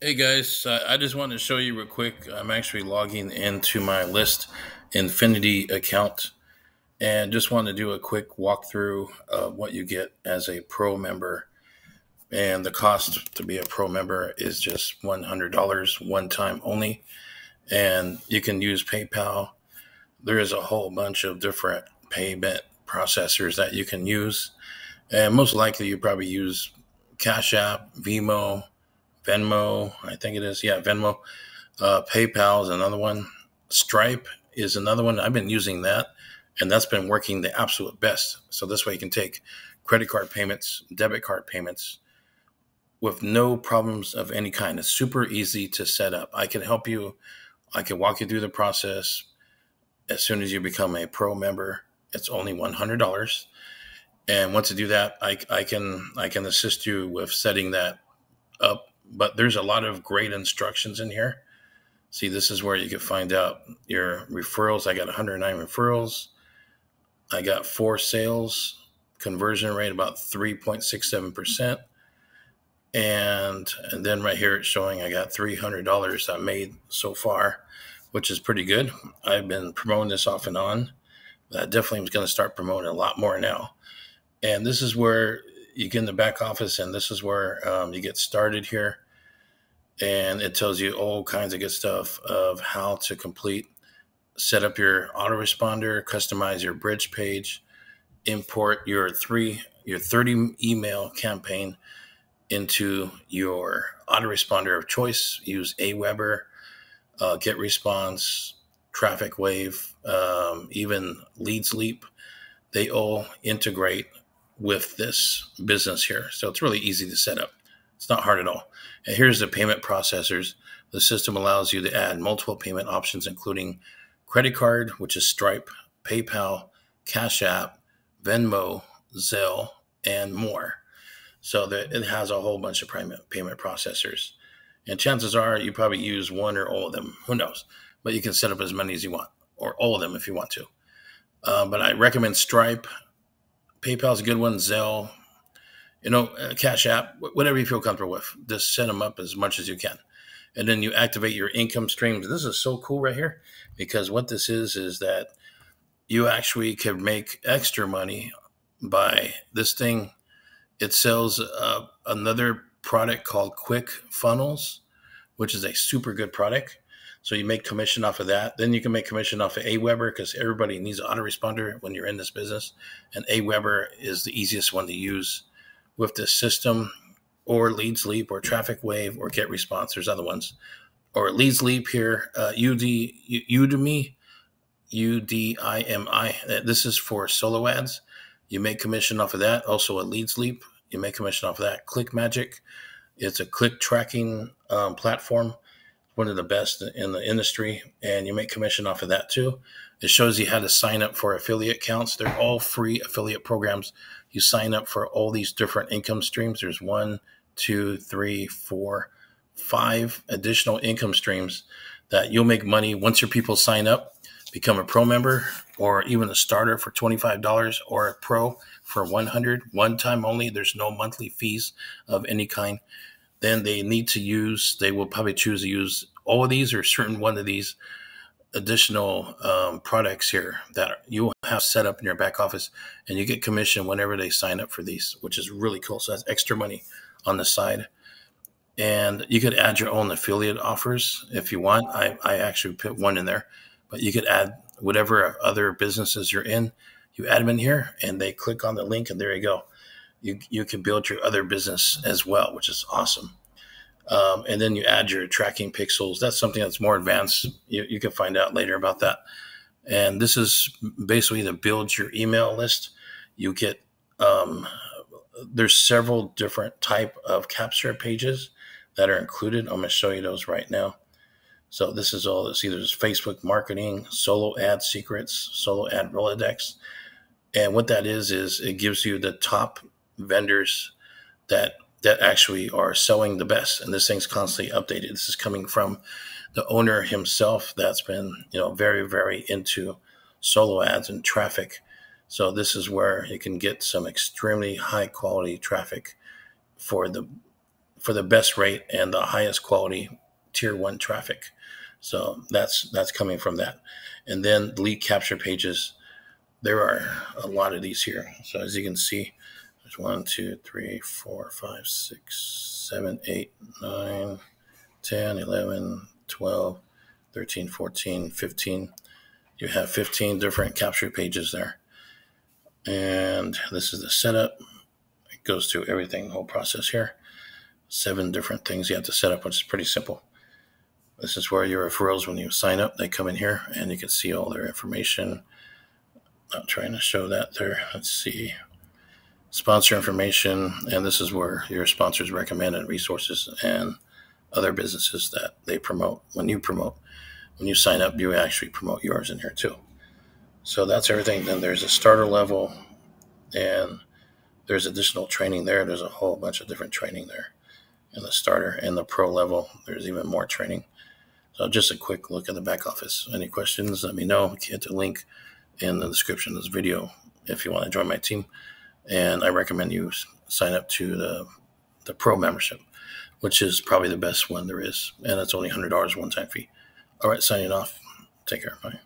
Hey guys, I just wanted to show you real quick. I'm actually logging into my List Infinity account and just want to do a quick walkthrough of what you get as a pro member. And the cost to be a pro member is just $100, one time only. And you can use PayPal. There is a whole bunch of different payment processors that you can use. And most likely you probably use Cash App, Venmo, I think it is. Yeah, Venmo. PayPal is another one. Stripe is another one. I've been using that, and that's been working the absolute best. So this way you can take credit card payments, debit card payments with no problems of any kind. It's super easy to set up. I can help you. I can walk you through the process. As soon as you become a pro member, it's only $100. And once you do that, I can assist you with setting that up. But there's a lot of great instructions in here. See, this is where you can find out your referrals. I got 109 referrals. I got 4 sales, conversion rate about 3.67%. And then right here it's showing I got $300 I made so far, which is pretty good. I've been promoting this off and on. I definitely was going to start promoting a lot more now. And this is where you get in the back office, and this is where you get started here. And it tells you all kinds of good stuff of how to complete, set up your autoresponder, customize your bridge page, import your 30 email campaign into your autoresponder of choice. Use Aweber, GetResponse, Traffic Wave, even LeadsLeap. They all integrate with this business here. So it's really easy to set up. It's not hard at all. And here's the payment processors. The system allows you to add multiple payment options, including credit card, which is Stripe, PayPal, Cash App, Venmo, Zelle, and more. So that it has a whole bunch of payment processors. And chances are you probably use one or all of them. Who knows? But you can set up as many as you want, or all of them if you want to. But I recommend Stripe. PayPal's a good one, Zelle, Cash App, whatever you feel comfortable with. Just set them up as much as you can. And then you activate your income streams. This is so cool right here, because what this is that you actually can make extra money by this thing. It sells another product called Quick Funnels, which is a super good product. So you make commission off of that. Then you can make commission off of Aweber, because everybody needs an autoresponder when you're in this business. And Aweber is the easiest one to use with this system, or LeadsLeap, or Traffic Wave, or GetResponse. There's other ones. Or LeadsLeap here, Udimi, U-D-I-M-I. This is for solo ads. You make commission off of that. Also a LeadsLeap. You make commission off of that. Click Magic. It's a click tracking platform. One of the best in the industry, and you make commission off of that too. It shows you how to sign up for affiliate accounts. They're all free affiliate programs. You sign up for all these different income streams. There's 5 additional income streams that you'll make money once your people sign up, become a pro member, or even a starter for $25, or a pro for $100, one time only. There's no monthly fees of any kind. Then they will probably choose to use all of these, or certain one of these additional products here that you will have set up in your back office, and you get commission whenever they sign up for these, which is really cool. So that's extra money on the side. And you could add your own affiliate offers if you want. I actually put one in there, but you could add whatever other businesses you're in. You add them in here, and they click on the link, and there you go. You can build your other business as well, which is awesome. And then you add your tracking pixels. That's something that's more advanced. You can find out later about that. And this is basically to build your email list. You get, there's several different type of capture pages that are included. I'm going to show you those right now. So this is all, see, there's Facebook marketing, solo ad secrets, solo ad Rolodex. And what that is it gives you the top vendors that actually are selling the best, and this thing's constantly updated. This is coming from the owner himself that's been very, very into solo ads and traffic. So this is where you can get some extremely high quality traffic for the for the best rate and the highest quality tier 1 traffic. So that's coming from that. And then lead capture pages. There are a lot of these here. So as you can see, there's 1, 2, 3, 4, 5, 6, 7, 8, 9, 10, 11, 12, 13, 14, 15. You have 15 different capture pages there. And this is the setup. It goes through everything, the whole process here. 7 different things you have to set up, which is pretty simple. This is where your referrals, when you sign up, they come in here and you can see all their information. Not trying to show that there. Let's see. Sponsor information. And this is where your sponsors recommend and resources and other businesses that they promote. When you promote, when you sign up, you actually promote yours in here too. So that's everything. Then there's a starter level and there's additional training there. There's a whole bunch of different training there in the starter and the pro level. There's even more training. So just a quick look at the back office. Any questions, let me know. Hit the link in the description of this video if you want to join my team. And I recommend you sign up to the pro membership, which is probably the best one there is. And it's only $100 one-time fee. All right, signing off. Take care. Bye.